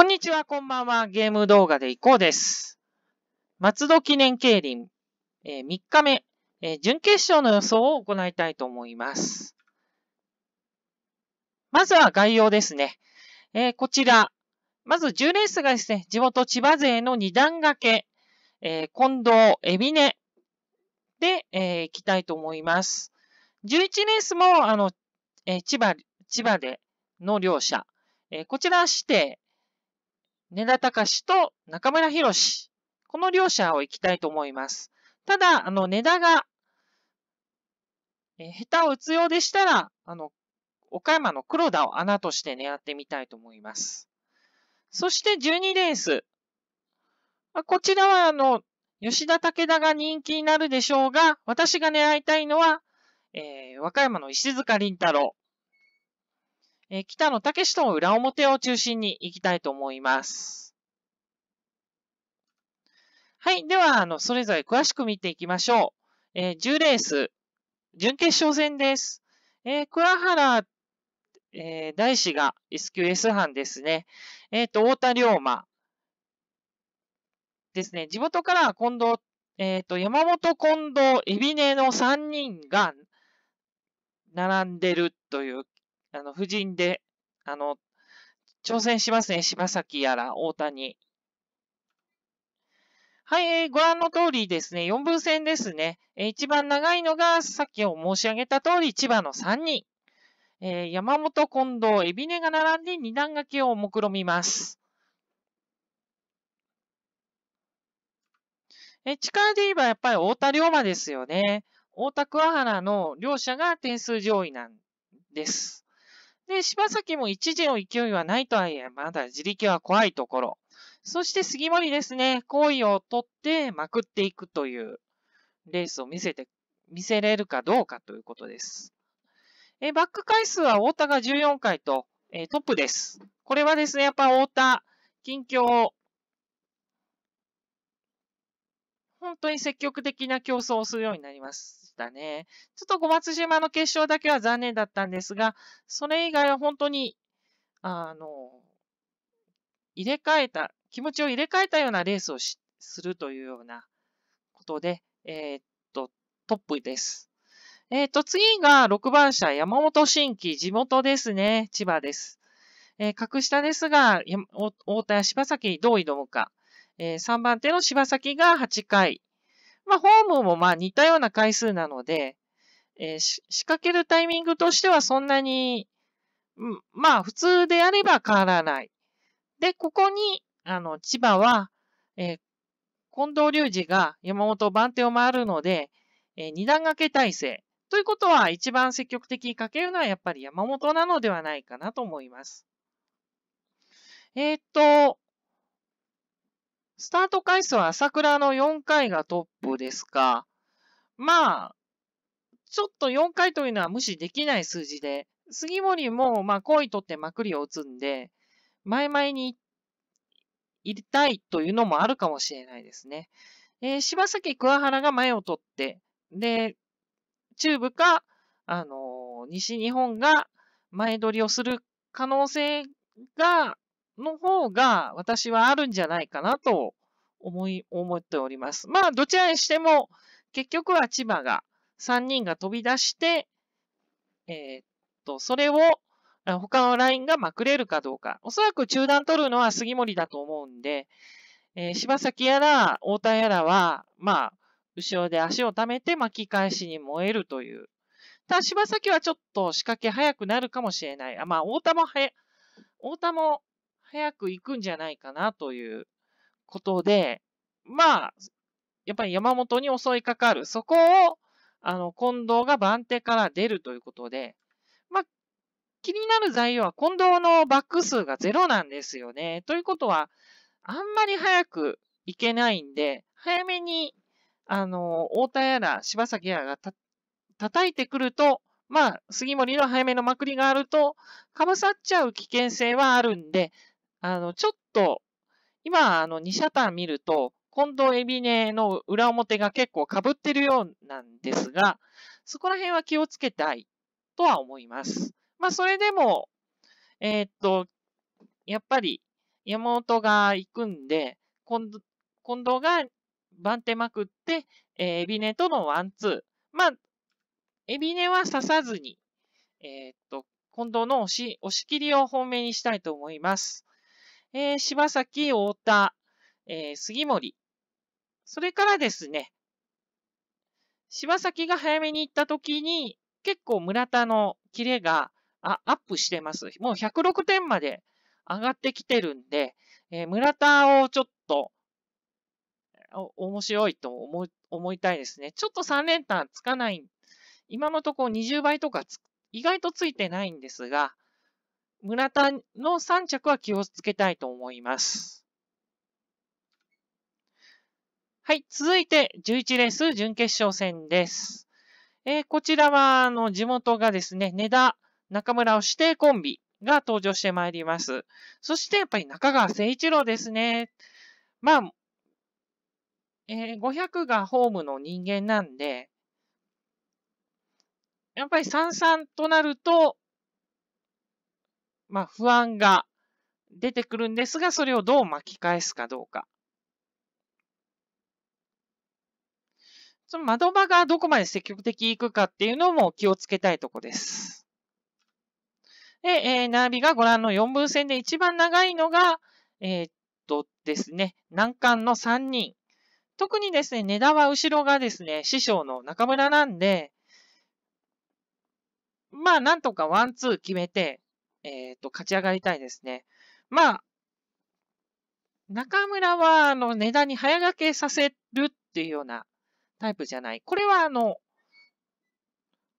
こんにちは、こんばんは。ゲーム動画でいこうです。松戸記念競輪、3日目、準決勝の予想を行いたいと思います。まずは概要ですね。こちら、まず10レースがですね、地元千葉勢の2段掛け、近藤、海老根で、いきたいと思います。11レースも、千葉での両者、こちら指定、根田隆と中村博士。この両者を行きたいと思います。ただ、根田が、下手を打つようでしたら、岡山の黒田を穴として狙ってみたいと思います。そして12レース。こちらは、吉田武田が人気になるでしょうが、私が狙いたいのは、和歌山の石塚林太郎。北野武と裏表を中心に行きたいと思います。はい。では、それぞれ詳しく見ていきましょう。10レース、準決勝戦です。桑原、大志が SQS 班ですね。太田龍馬ですね。地元から近藤、山本近藤、海老根の3人が並んでるという夫人で、挑戦しますね。柴崎やら、大谷。はい、ご覧の通りですね、4分戦ですね。一番長いのが、さっきを申し上げた通り、千葉の3人。山本、近藤、海老根が並んで二段掛けを目論みます。力で言えば、やっぱり太田龍馬ですよね。太田桑原の両者が点数上位なんです。で、柴崎も一時の勢いはないとはいえ、まだ自力は怖いところ。そして杉森ですね、好位を取ってまくっていくというレースを見せれるかどうかということです。バック回数は太田が14回と、トップです。これはですね、やっぱ太田、近況、本当に積極的な競争をするようになりましたね。ちょっと小松島の決勝だけは残念だったんですが、それ以外は本当に、気持ちを入れ替えたようなレースをするというようなことで、トップです。次が6番車、山本新規、地元ですね、千葉です。格下ですが、太田や柴崎にどう挑むか。3番手の柴崎が8回。まあ、ホームもまあ似たような回数なので、仕掛けるタイミングとしてはそんなに、まあ、普通であれば変わらない。で、ここに、千葉は、近藤隆二が山本番手を回るので、二段掛け体制。ということは、一番積極的にかけるのはやっぱり山本なのではないかなと思います。スタート回数は朝倉の4回がトップですか。まあ、ちょっと4回というのは無視できない数字で、杉森も、まあ、好位取ってまくりを打つんで、前々に入れたいというのもあるかもしれないですね。柴崎、桑原が前を取って、で、中部か、西日本が前取りをする可能性が、の方が私はあるんじゃないかなと思っております。まあ、どちらにしても、結局は千葉が、3人が飛び出して、それを他のラインがまくれるかどうか。おそらく中段取るのは杉森だと思うんで、柴崎やら太田やらは、まあ、後ろで足を溜めて巻き返しに燃えるという。ただ、柴崎はちょっと仕掛け早くなるかもしれない。まあ、太田も、早く行くんじゃないかなということで、まあ、やっぱり山本に襲いかかる。そこを、近藤が番手から出るということで、まあ、気になる材料は近藤のバック数が0なんですよね。ということは、あんまり早く行けないんで、早めに、太田やら柴崎やらが叩いてくると、まあ、杉森の早めのまくりがあると、かぶさっちゃう危険性はあるんで、ちょっと、今、2車単見ると、近藤海老根の裏表が結構被ってるようなんですが、そこら辺は気をつけたいとは思います。まあ、それでも、やっぱり、山本が行くんで、近藤が番手まくって、海老根とのワンツー。まあ、海老根は刺さずに、近藤の押し切りを本命にしたいと思います。柴崎、太田、杉森。それからですね、柴崎が早めに行った時に、結構村田のキレがアップしてます。もう106点まで上がってきてるんで、村田をちょっと面白いと思いたいですね。ちょっと3連単つかない。今のところ20倍とか意外とついてないんですが、村田の3着は気をつけたいと思います。はい、続いて11レース準決勝戦です。こちらは、地元がですね、根田、中村を指定コンビが登場してまいります。そして、やっぱり中川誠一郎ですね。まあ、500がホームの人間なんで、やっぱり 3-3 となると、まあ、不安が出てくるんですが、それをどう巻き返すかどうか。その窓場がどこまで積極的に行くかっていうのも気をつけたいとこです。で、ナビがご覧の4分線で一番長いのが、ですね、難関の3人。特にですね、根田は後ろがですね、師匠の中村なんで、まあ、なんとかワンツー決めて、勝ち上がりたいですね。まあ、中村は、根田に早掛けさせるっていうような、タイプじゃない。これは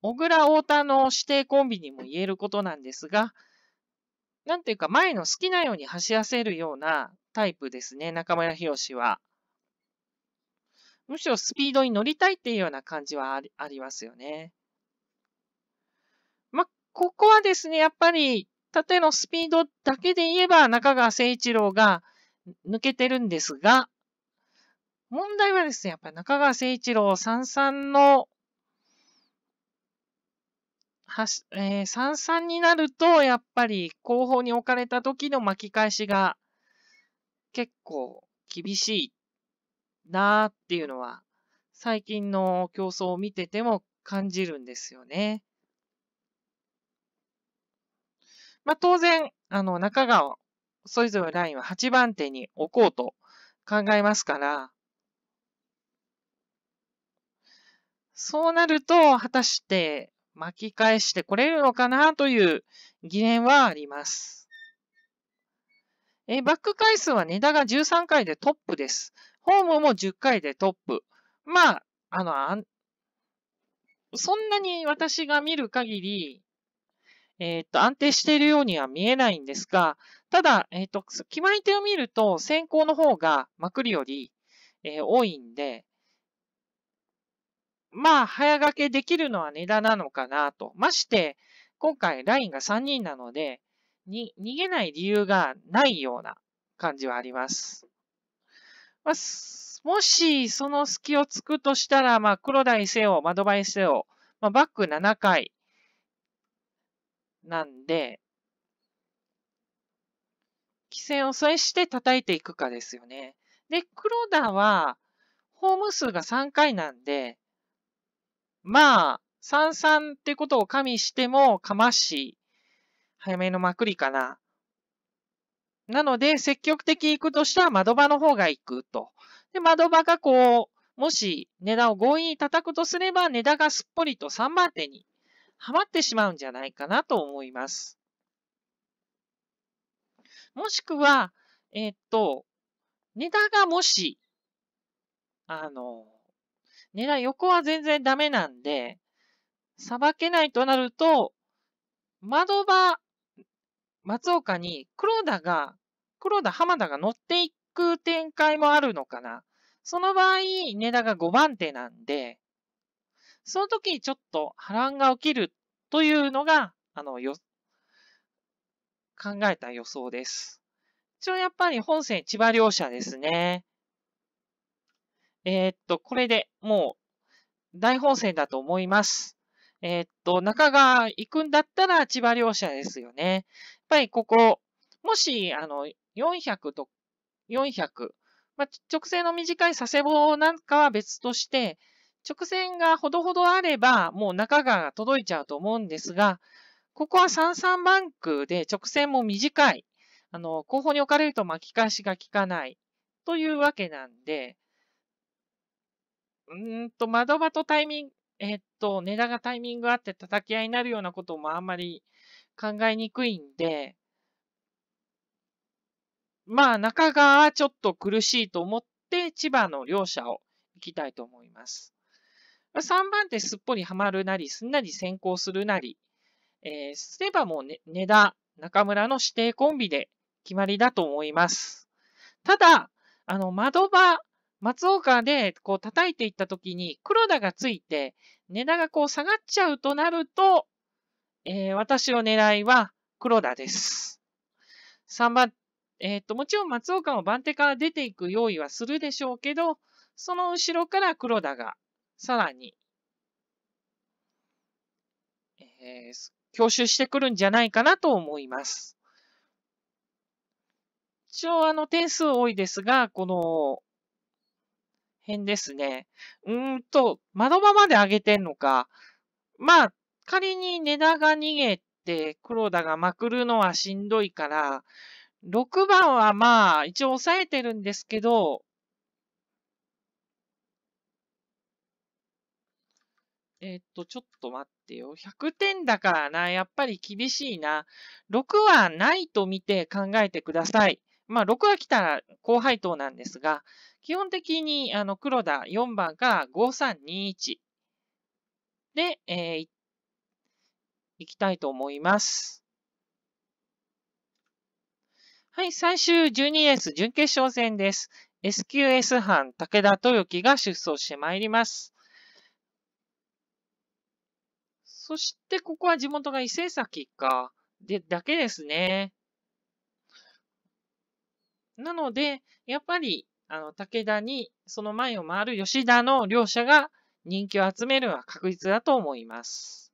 小倉太田の指定コンビにも言えることなんですが、なんていうか前の好きなように走らせるようなタイプですね、中村宏は。むしろスピードに乗りたいっていうような感じはありますよね。ま、ここはですね、やっぱり縦のスピードだけで言えば中川誠一郎が抜けてるんですが、問題はですね、やっぱり中川誠一郎3-3の、3-3になると、やっぱり後方に置かれた時の巻き返しが結構厳しいなーっていうのは、最近の競争を見てても感じるんですよね。まあ当然、中川、それぞれのラインは8番手に置こうと考えますから、そうなると、果たして巻き返してこれるのかなという疑念はあります。バック回数は根田が13回でトップです。ホームも10回でトップ。まあ、そんなに私が見る限り、安定しているようには見えないんですが、ただ、決まり手を見ると、先行の方がまくるより、多いんで、まあ、早掛けできるのは根田なのかなと。まして、今回ラインが3人なので、逃げない理由がないような感じはあります。まあ、もし、その隙を突くとしたら、まあ、黒田にせよ、窓場にせよ、まあ、バック7回なんで、規制を制して叩いていくかですよね。で、黒田は、ホーム数が3回なんで、まあ、3-3ってことを加味しても、かまし、早めのまくりかな。なので、積極的に行くとしたら、窓場の方が行くと。で、窓場がこう、もし、根田を強引に叩くとすれば、根田がすっぽりと3番手にはまってしまうんじゃないかなと思います。もしくは、根田がもし、根田横は全然ダメなんで、さばけないとなると、窓場、松岡に黒田、浜田が乗っていく展開もあるのかな。その場合、根田が5番手なんで、その時にちょっと波乱が起きるというのが、考えた予想です。一応やっぱり本戦千葉両者ですね。これでもう大本戦だと思います。中が行くんだったら千葉両者ですよね。やっぱりここ、もし、400と400、直線の短い佐世保なんかは別として、直線がほどほどあれば、もう中川が届いちゃうと思うんですが、ここは33バンクで直線も短い。後方に置かれると巻き返しが効かない。というわけなんで、窓場とタイミング、値段がタイミングあって叩き合いになるようなこともあんまり考えにくいんで、まあ、中川はちょっと苦しいと思って、千葉の両者を行きたいと思います。3番手すっぽりはまるなり、すんなり先行するなり、すればもう根田、中村の指定コンビで決まりだと思います。ただ、窓場、松岡でこう叩いていったときに黒田がついて、根田がこう下がっちゃうとなると、私の狙いは黒田です。3番、もちろん松岡も番手から出ていく用意はするでしょうけど、その後ろから黒田がさらに、強襲してくるんじゃないかなと思います。一応点数多いですが、この辺ですね。窓場まで上げてんのか。まあ、仮に根田が逃げて黒田がまくるのはしんどいから、6番はまあ、一応抑えてるんですけど、ちょっと待ってよ。100点だからな。やっぱり厳しいな。6はないと見て考えてください。まあ、6が来たら高配当なんですが、基本的に、黒田4番から5321で、いきたいと思います。はい、最終12レース準決勝戦です。SQS 班武田豊樹が出走してまいります。そして、ここは地元が伊勢崎か。だけですね。なので、やっぱり、武田に、その前を回る吉田の両者が人気を集めるのは確実だと思います。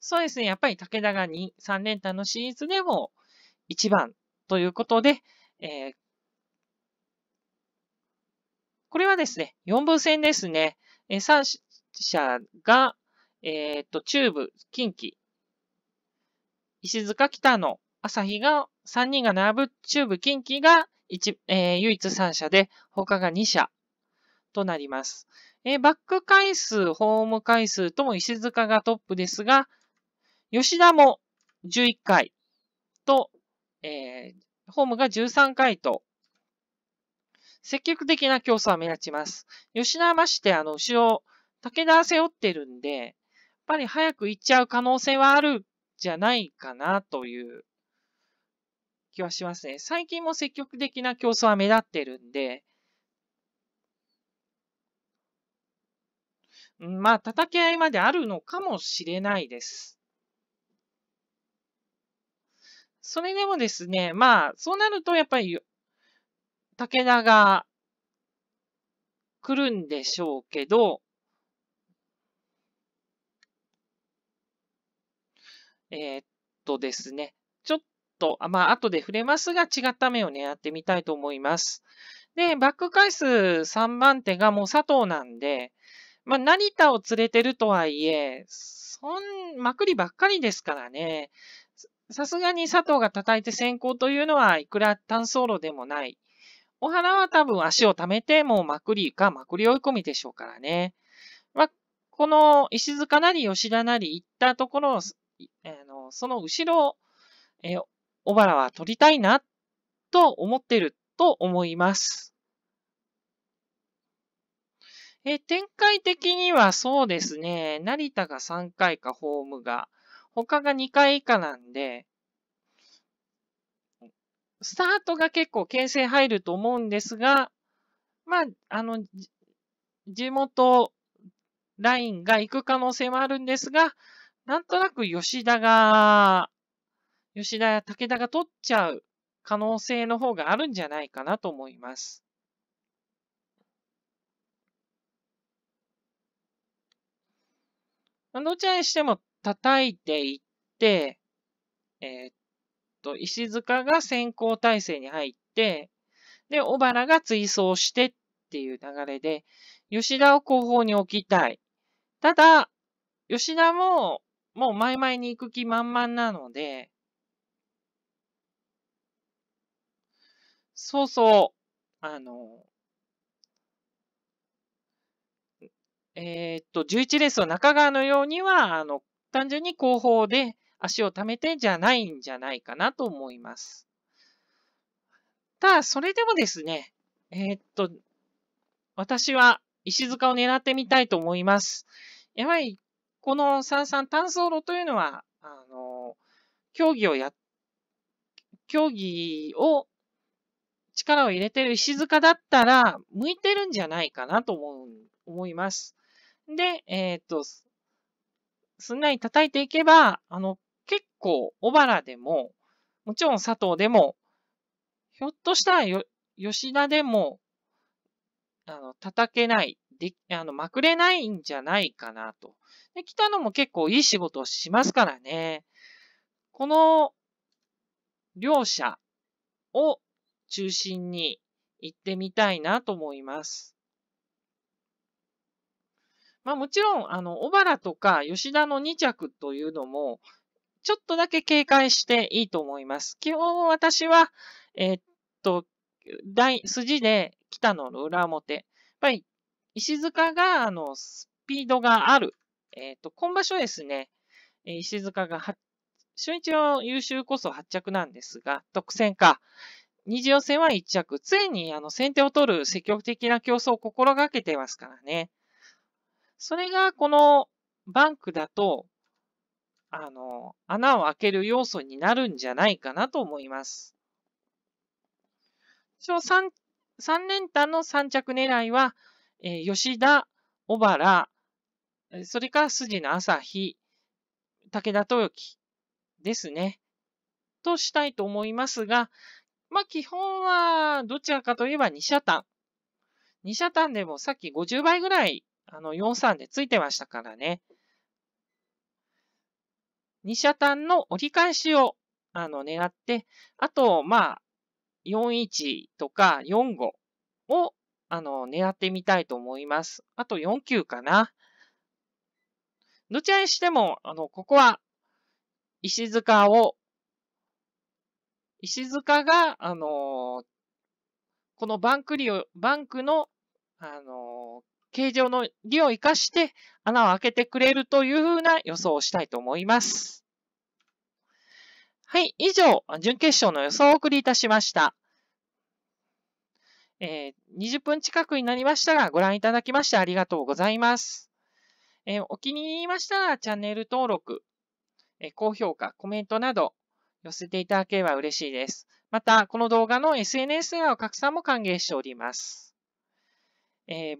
そうですね。やっぱり武田が3連単のシリーズでも1番ということで、これはですね、4分戦ですね。3者が、中部、近畿、石塚、北野、朝日が、3人が並ぶ中部、近畿が唯一3者で、他が2者となります。バック回数、ホーム回数とも石塚がトップですが、吉田も11回と、ホームが13回と、積極的な競争は目立ちます。吉田はまして、後ろ、武田は背負ってるんで、やっぱり早く行っちゃう可能性はあるんじゃないかなという気はしますね。最近も積極的な競争は目立ってるんで、まあ、叩き合いまであるのかもしれないです。それでもですね、まあ、そうなるとやっぱり、武田が来るんでしょうけど、ですね。ちょっと、まあ、後で触れますが、違った目を狙ってみたいと思います。で、バック回数3番手がもう佐藤なんで、まあ、成田を連れてるとはいえ、まくりばっかりですからね。さすがに佐藤が叩いて先行というのは、いくら単走路でもない。小原は多分足を溜めて、もうまくりか、まくり追い込みでしょうからね。まあ、この石塚なり吉田なり行ったところを、その後ろ、小原は取りたいなと思っていると思います。展開的にはそうですね、成田が3回かホームが、他が2回以下なんで、スタートが結構牽制入ると思うんですが、まあ、地元ラインが行く可能性もあるんですが、なんとなく吉田や武田が取っちゃう可能性の方があるんじゃないかなと思います。どちらにしても叩いていって、と石塚が先行体制に入って、で、小原が追走してっていう流れで、吉田を後方に置きたい。ただ、吉田も、もう前々に行く気満々なので、そうそう、11レースの中川のようには、単純に後方で足を溜めてじゃないんじゃないかなと思います。ただ、それでもですね、私は石塚を狙ってみたいと思います。やはり、この33単走路というのは、競技を力を入れてる石塚だったら、向いてるんじゃないかなと思います。で、すんなり叩いていけば、結構、小原でも、もちろん佐藤でも、ひょっとしたら吉田でも、叩けない、まくれないんじゃないかなと。で、北野も結構いい仕事をしますからね。この、両者を中心に行ってみたいなと思います。まあもちろん、小原とか吉田の2着というのも、ちょっとだけ警戒していいと思います。基本私は、筋で北野の裏表。やっぱり、石塚が、スピードがある。今場所ですね、石塚が初日の優秀こそ8着なんですが、特選か。二次予選は1着。常に、先手を取る積極的な競争を心がけてますからね。それがこのバンクだと、穴を開ける要素になるんじゃないかなと思います。3連単の3着狙いは、吉田、小原、それから筋の朝日、武田豊樹ですね。としたいと思いますが、まあ、基本はどちらかといえば2車単。2車単でもさっき50倍ぐらい43でついてましたからね。2車単の折り返しを狙って、あと、まあ、41とか45を狙ってみたいと思います。あと49かな。どちらにしても、ここは石塚が、このバンクの、形状の利を生かして穴を開けてくれるというふうな予想をしたいと思います。はい、以上、準決勝の予想をお送りいたしました。20分近くになりましたが、ご覧いただきましてありがとうございます。お気に入りましたらチャンネル登録、高評価、コメントなど寄せていただければ嬉しいです。また、この動画の SNS への拡散も歓迎しております。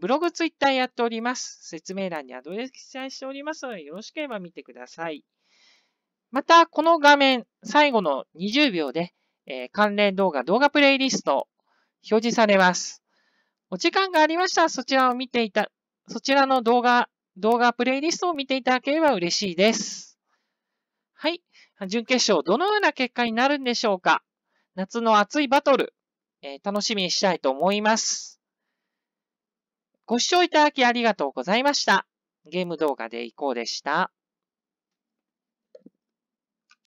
ブログ、ツイッターやっております。説明欄にアドレス記載しておりますので、よろしければ見てください。また、この画面、最後の20秒で、関連動画プレイリスト、表示されます。お時間がありましたら、そちらの動画プレイリストを見ていただければ嬉しいです。はい。準決勝、どのような結果になるんでしょうか。夏の熱いバトル、楽しみにしたいと思います。ご視聴いただきありがとうございました。ゲーム動画でいこうでした。